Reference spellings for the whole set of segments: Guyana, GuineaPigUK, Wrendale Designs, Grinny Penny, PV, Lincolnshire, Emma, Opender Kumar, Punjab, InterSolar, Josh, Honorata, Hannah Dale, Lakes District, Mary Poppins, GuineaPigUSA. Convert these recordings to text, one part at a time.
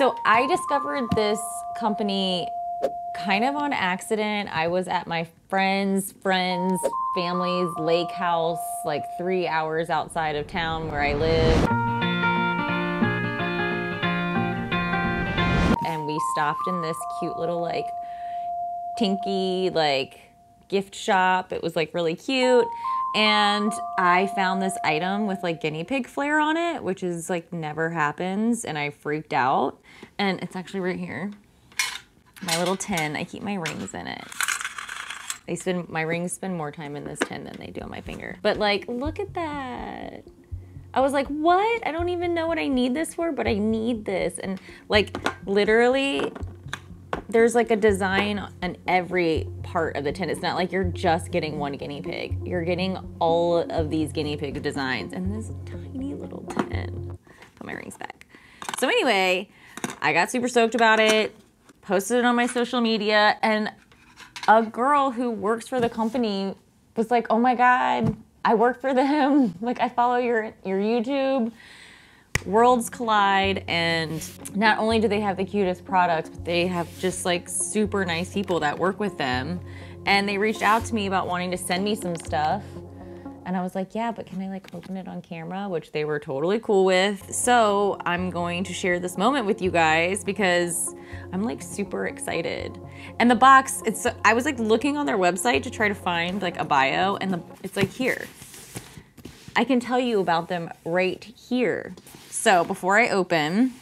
So I discovered this company kind of on accident. I was at my friend's family's lake house, like 3 hours outside of town where I live. And we stopped in this cute little like tinky like gift shop. It was like really cute. And I found this item with like guinea pig flair on it, which is like never happens, and I freaked out. And it's actually right here. My little tin, I keep my rings in it. My rings spend more time in this tin than they do on my finger. But like, look at that. I was like, what? I don't even know what I need this for, but I need this. And like, literally, there's like a design on every part of the tin. It's not like you're just getting one guinea pig. You're getting all of these guinea pig designs in this tiny little tin. Put my rings back. So anyway, I got super stoked about it, posted it on my social media, and a girl who works for the company was like, oh my God, I work for them. Like, I follow your YouTube. Worlds collide, and not only do they have the cutest products, but they have just like super nice people that work with them. And they reached out to me about wanting to send me some stuff. And I was like, yeah, but can I like open it on camera? Which they were totally cool with. So I'm going to share this moment with you guys because I'm like super excited. And the box, I was like looking on their website to try to find like a bio, and it's like here. I can tell you about them right here. So before I open,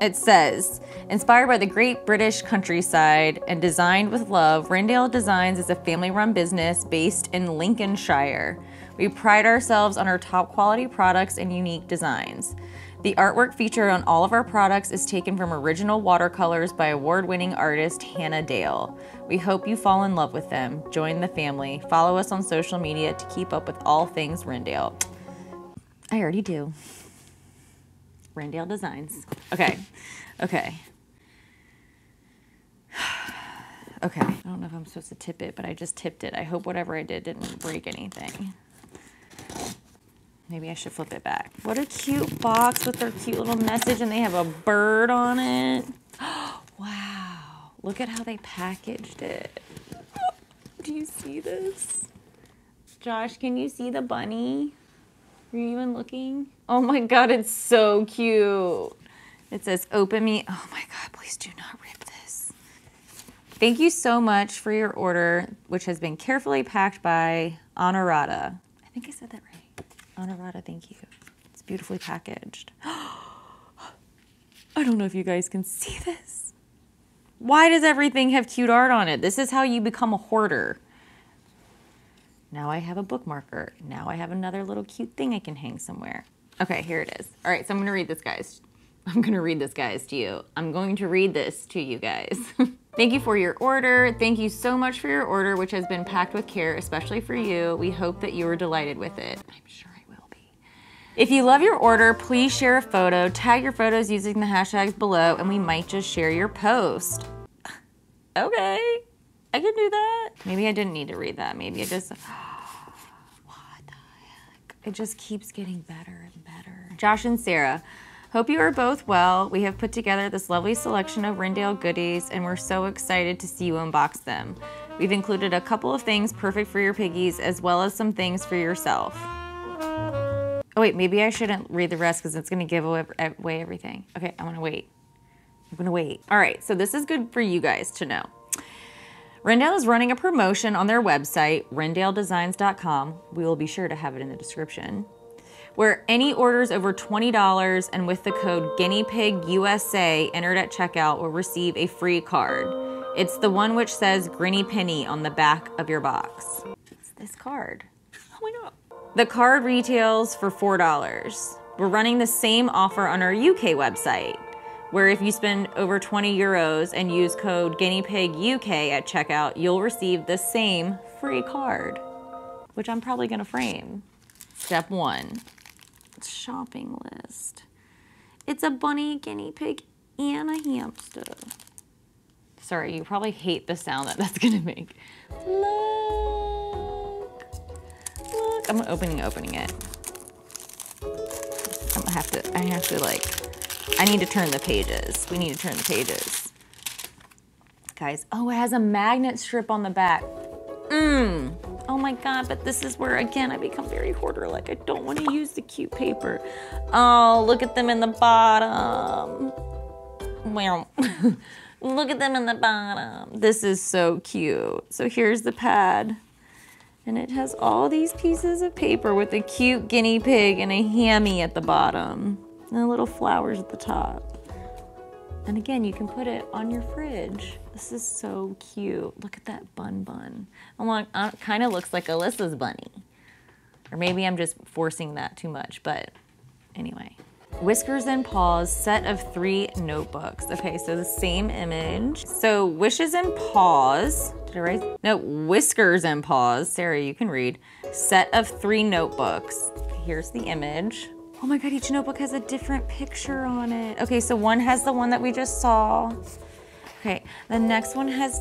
it says, inspired by the great British countryside and designed with love, Wrendale Designs is a family-run business based in Lincolnshire. We pride ourselves on our top quality products and unique designs. The artwork featured on all of our products is taken from original watercolors by award-winning artist Hannah Dale. We hope you fall in love with them. Join the family. Follow us on social media to keep up with all things Wrendale. I already do. Wrendale Designs. Okay. Okay. Okay. I don't know if I'm supposed to tip it, but I just tipped it. I hope whatever I did didn't break anything. Maybe I should flip it back. What a cute box with their cute little message, and they have a bird on it. Wow. Look at how they packaged it. Do you see this? Josh, can you see the bunny? Are you even looking? Oh my God, it's so cute. It says, open me. Oh my God, please do not rip this. Thank you so much for your order, which has been carefully packed by Honorata. I think I said that right. Honorata, thank you. It's beautifully packaged. I don't know if you guys can see this. Why does everything have cute art on it? This is how you become a hoarder. Now I have a bookmarker. Now I have another little cute thing I can hang somewhere. Okay, here it is. All right, so I'm gonna read this, guys. I'm gonna read this, guys, to you. I'm going to read this to you guys. Thank you for your order. Thank you so much for your order, which has been packed with care, especially for you. We hope that you were delighted with it. I'm sure I will be. If you love your order, please share a photo. Tag your photos using the hashtags below, and we might just share your post. Okay. I can do that. Maybe I didn't need to read that. Maybe it just, what the heck? It just keeps getting better and better. Josh and Sarah, hope you are both well. We have put together this lovely selection of Wrendale goodies, and we're so excited to see you unbox them. We've included a couple of things perfect for your piggies, as well as some things for yourself. Oh wait, maybe I shouldn't read the rest because it's gonna give away everything. Okay, I'm gonna wait. I'm gonna wait. All right, so this is good for you guys to know. Wrendale is running a promotion on their website, WrendaleDesigns.com. We will be sure to have it in the description, where any orders over $20 and with the code GuineaPigUSA entered at checkout will receive a free card. It's the one which says Grinny Penny on the back of your box. It's this card. Oh my God. The card retails for $4. We're running the same offer on our UK website, where if you spend over 20 euros and use code GuineaPigUK at checkout, you'll receive the same free card, which I'm probably gonna frame. Step one, shopping list. It's a bunny, guinea pig, and a hamster. Sorry, you probably hate the sound that's gonna make. Look, look, I'm opening it. I have to like, I need to turn the pages. We need to turn the pages. Guys, oh, it has a magnet strip on the back. Oh my God, but this is where, again, I become very hoarder. Like, I don't want to use the cute paper. Oh, look at them in the bottom. Wow. Look at them in the bottom. This is so cute. So here's the pad. And it has all these pieces of paper with a cute guinea pig and a hammy at the bottom. And little flowers at the top. And again, you can put it on your fridge. This is so cute. Look at that bun bun. I'm like, it kind of looks like Alyssa's bunny. Or maybe I'm just forcing that too much, but anyway. Whiskers and Paws, set of 3 notebooks. Okay, so the same image. So Wishes and Paws, did I write? No, Whiskers and Paws, Sarah, you can read. Set of 3 notebooks. Here's the image. Oh my God, each notebook has a different picture on it. Okay, so one has the one that we just saw. Okay, the next one has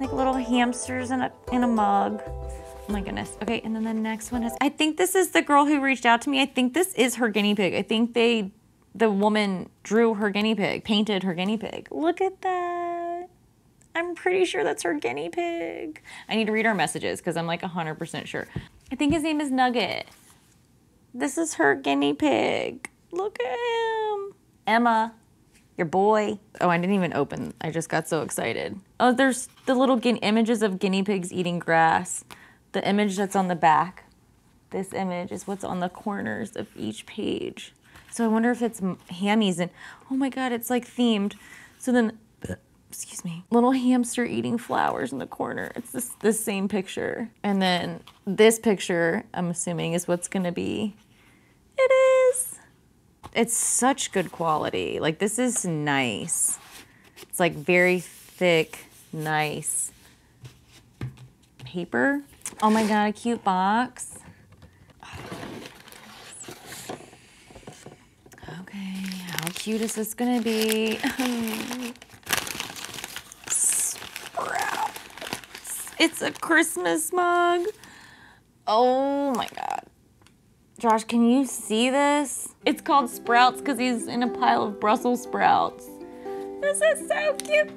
like little hamsters in a mug. Oh my goodness. Okay, and then the next one is, I think this is the girl who reached out to me. I think this is her guinea pig. I think the woman drew her guinea pig, painted her guinea pig. Look at that. I'm pretty sure that's her guinea pig. I need to read our messages because I'm like 100% sure. I think his name is Nugget. This is her guinea pig. Look at him. Emma, your boy. Oh, I didn't even open. I just got so excited. Oh, there's the little images of guinea pigs eating grass. The image that's on the back, this image is what's on the corners of each page. So I wonder if it's hammies and, oh my God, it's like themed. So then, excuse me, little hamster eating flowers in the corner. It's this same picture. And then this picture, I'm assuming, is what's gonna be. It is. It's such good quality. Like, this is nice. It's like very thick, nice paper. Oh my God, a cute box. Okay, how cute is this gonna be? Sprouts. It's a Christmas mug. Oh my God. Josh, can you see this? It's called Sprouts because he's in a pile of Brussels sprouts. This is so cute.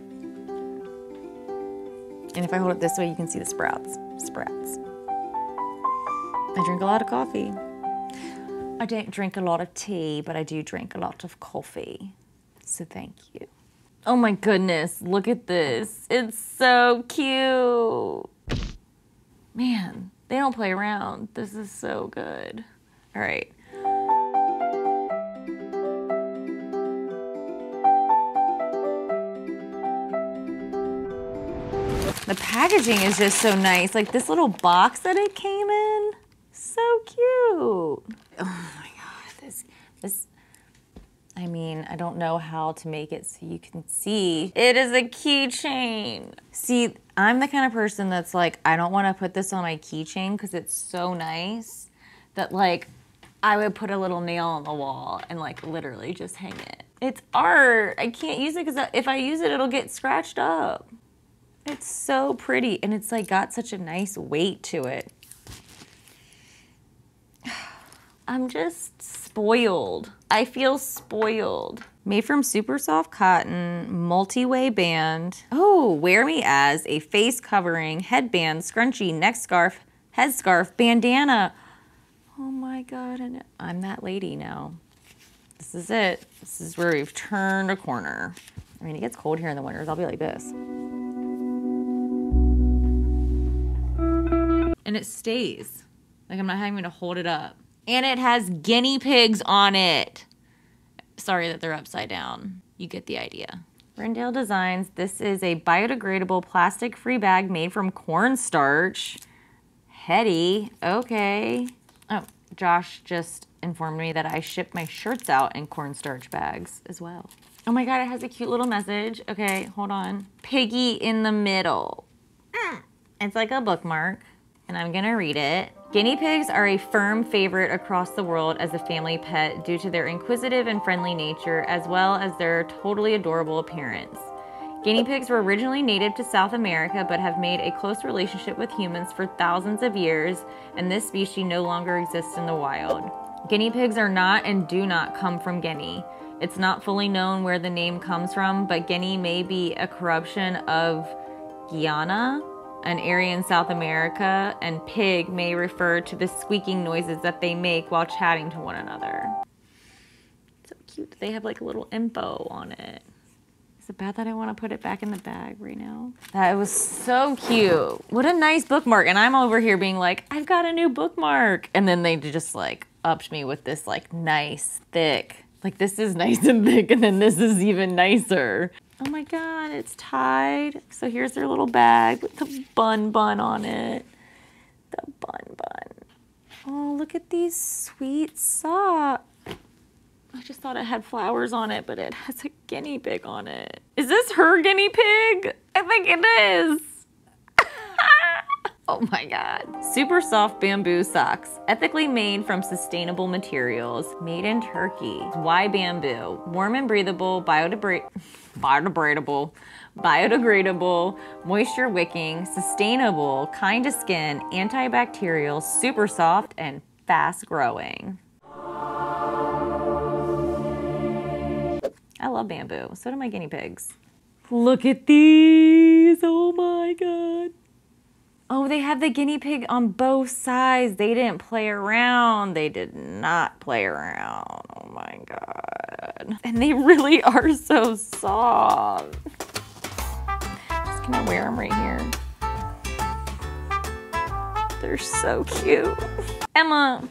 And if I hold it this way, you can see the sprouts. Sprouts. I drink a lot of coffee. I don't drink a lot of tea, but I do drink a lot of coffee. So thank you. Oh my goodness, look at this. It's so cute. Man, they don't play around. This is so good. All right. The packaging is just so nice. Like this little box that it came in, so cute. Oh my God, this, I mean, I don't know how to make it so you can see. It is a keychain. See, I'm the kind of person that's like, I don't want to put this on my keychain because it's so nice that like, I would put a little nail on the wall and like literally just hang it. It's art, I can't use it because if I use it, it'll get scratched up. It's so pretty, and it's like got such a nice weight to it. I'm just spoiled. I feel spoiled. Made from super soft cotton, multi-way band. Oh, wear me as a face covering, headband, scrunchie, neck scarf, head scarf, bandana. Oh my God, I'm that lady now. This is it. This is where we've turned a corner. I mean, it gets cold here in the winters. I'll be like this. And it stays. Like I'm not having to hold it up. And it has guinea pigs on it. Sorry that they're upside down. You get the idea. Wrendale Designs, this is a biodegradable plastic-free bag made from cornstarch. Heady, okay. Oh, Josh just informed me that I ship my shirts out in cornstarch bags as well. Oh my God, it has a cute little message. Okay, hold on. Piggy in the middle. It's like a bookmark. And I'm gonna read it. Guinea pigs are a firm favorite across the world as a family pet due to their inquisitive and friendly nature, as well as their totally adorable appearance. Guinea pigs were originally native to South America, but have made a close relationship with humans for thousands of years, and this species no longer exists in the wild. Guinea pigs are not and do not come from Guinea. It's not fully known where the name comes from, but Guinea may be a corruption of Guyana, an area in South America, and pig may refer to the squeaking noises that they make while chatting to one another. So cute. They have like a little info on it. Is it bad that I want to put it back in the bag right now? That was so cute. What a nice bookmark. And I'm over here being like, I've got a new bookmark. And then they just like upped me with this like nice, thick. Like this is nice and thick, and then this is even nicer. Oh my God, it's tied. So here's their little bag with the bun on it. The bun. Oh, look at these sweet socks. I just thought it had flowers on it, but it has a guinea pig on it. Is this her guinea pig? I think it is. Oh my God. Super soft bamboo socks, ethically made from sustainable materials, made in Turkey. Why bamboo? Warm and breathable, biodegradable, moisture wicking, sustainable, kind to skin, antibacterial, super soft, and fast growing. I love bamboo. So do my guinea pigs. Look at these. Oh my God. Oh, they have the guinea pig on both sides. They didn't play around. They did not play around. Oh my God. And they really are so soft. Just gonna wear them right here. They're so cute. Emma.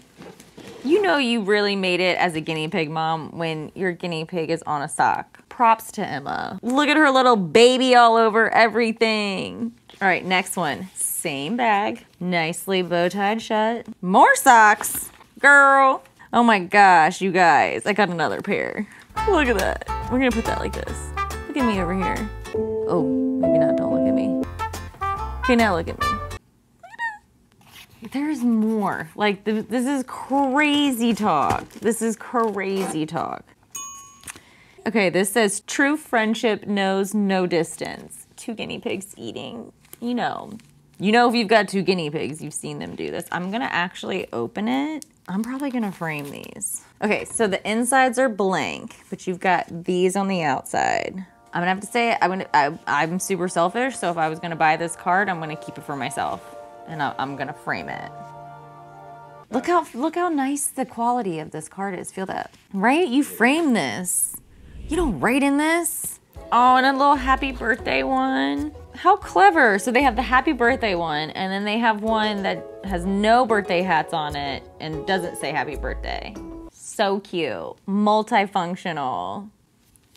You know you really made it as a guinea pig mom when your guinea pig is on a sock. Props to Emma. Look at her little baby all over everything. All right, next one. Same bag. Nicely bow-tied shut. More socks, girl. Oh my gosh, you guys. I got another pair. Look at that. We're gonna put that like this. Look at me over here. Oh, maybe not. Don't look at me. Okay, now look at me. There's more. Like, this is crazy talk. This is crazy talk. Okay, this says, true friendship knows no distance. Two guinea pigs eating. You know if you've got two guinea pigs, you've seen them do this. I'm gonna actually open it. I'm probably gonna frame these. Okay, so the insides are blank, but you've got these on the outside. I'm gonna have to say, I'm super selfish, so if I was gonna buy this card, I'm gonna keep it for myself. And I'm gonna frame it. Look how nice the quality of this card is. Feel that, right? You frame this. You don't write in this. Oh, and a little happy birthday one. How clever. So they have the happy birthday one, and then they have one that has no birthday hats on it and doesn't say happy birthday. So cute, multifunctional.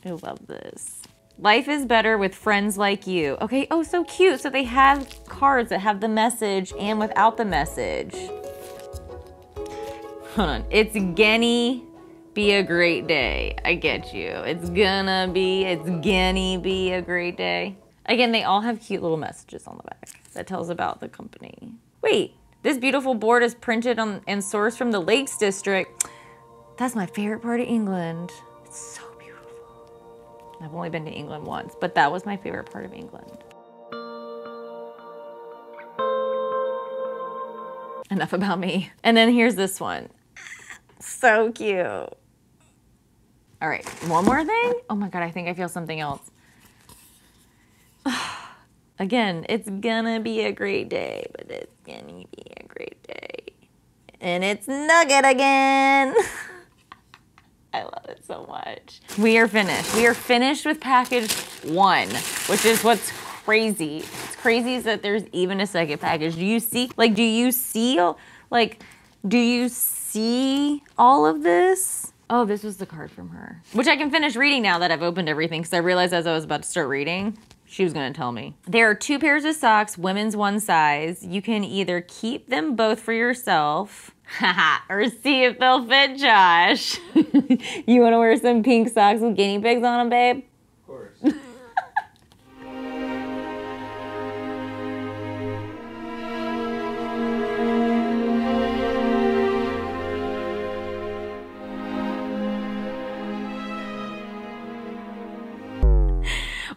I love this. Life is better with friends like you. Okay, oh, so cute. So they have cards that have the message and without the message. Hold on. It's gonna be a great day. I get you. It's gonna be a great day. Again, they all have cute little messages on the back that tells about the company. Wait, this beautiful board is printed on and sourced from the Lakes District. That's my favorite part of England. It's so beautiful. I've only been to England once, but that was my favorite part of England. Enough about me. And then here's this one. So cute. All right, one more thing. Oh my God, I think I feel something else. Again, it's gonna be a great day, but it's gonna be a great day. And it's Nugget again. I love it so much. We are finished. We are finished with package one, which is what's crazy. It's crazy is that there's even a second package. Do you see all of this? Oh, this was the card from her, which I can finish reading now that I've opened everything, because I realized as I was about to start reading, she was gonna tell me. There are two pairs of socks, women's one size. You can either keep them both for yourself, haha, or see if they'll fit Josh. You wanna wear some pink socks with guinea pigs on them, babe? Of course.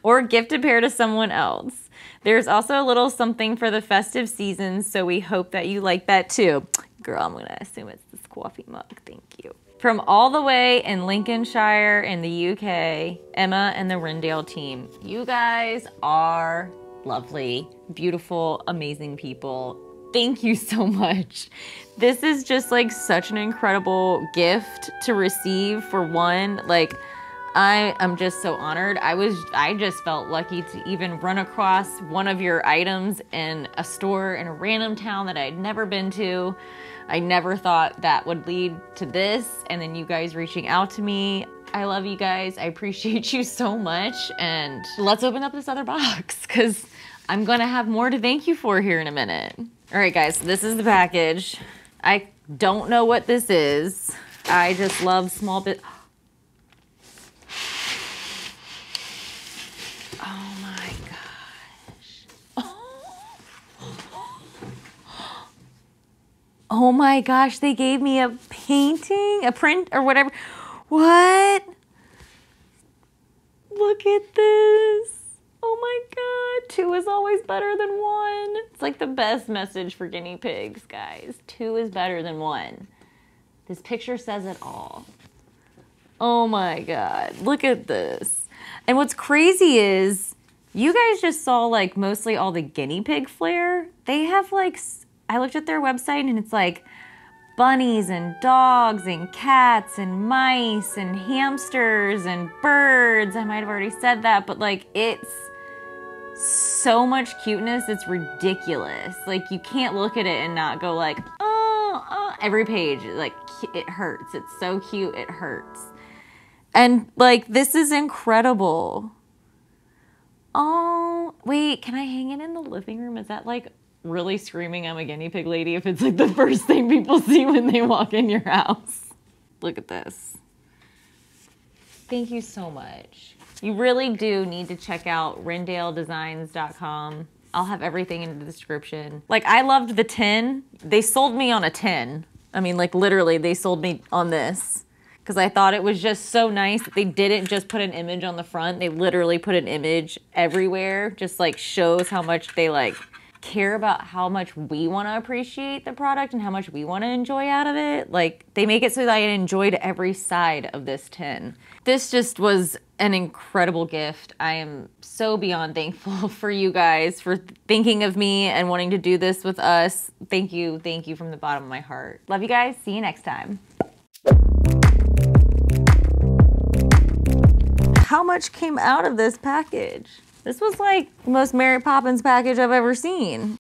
Or gift a pair to someone else. There's also a little something for the festive season, so we hope that you like that too. Girl, I'm gonna assume it's this coffee mug, thank you. From all the way in Lincolnshire in the UK, Emma and the Wrendale team. You guys are lovely, beautiful, amazing people. Thank you so much. This is just like such an incredible gift to receive for one. Like, I am just so honored. I just felt lucky to even run across one of your items in a store in a random town that I'd never been to. I never thought that would lead to this, and then you guys reaching out to me. I love you guys. I appreciate you so much, and let's open up this other box because I'm gonna have more to thank you for here in a minute. All right, guys, so this is the package. I don't know what this is. I just love small bits. Oh my gosh, they gave me a painting, a print or whatever. What? Look at this. Oh my God, two is always better than one. It's like the best message for guinea pigs, guys. Two is better than one. This picture says it all. Oh my God, look at this. And what's crazy is you guys just saw like mostly all the guinea pig flair. They have like, I looked at their website and it's like bunnies and dogs and cats and mice and hamsters and birds. I might have already said that, but like it's so much cuteness. It's ridiculous. Like you can't look at it and not go like, oh, every page. Like it hurts. It's so cute. It hurts. And like this is incredible. Oh, wait, can I hang it in the living room? Is that like really screaming I'm a guinea pig lady if it's like the first thing people see when they walk in your house? Look at this. Thank you so much. You really do need to check out WrendaleDesigns.com. I'll have everything in the description. Like I loved the tin. They sold me on a tin. I mean like literally they sold me on this because I thought it was just so nice that they didn't just put an image on the front. They literally put an image everywhere. Just like shows how much they like care about how much we want to appreciate the product and how much we want to enjoy out of it. Like they make it so that I enjoyed every side of this tin. This just was an incredible gift. I am so beyond thankful for you guys for thinking of me and wanting to do this with us. Thank you from the bottom of my heart. Love you guys. See you next time. How much came out of this package? This was like the most Mary Poppins package I've ever seen.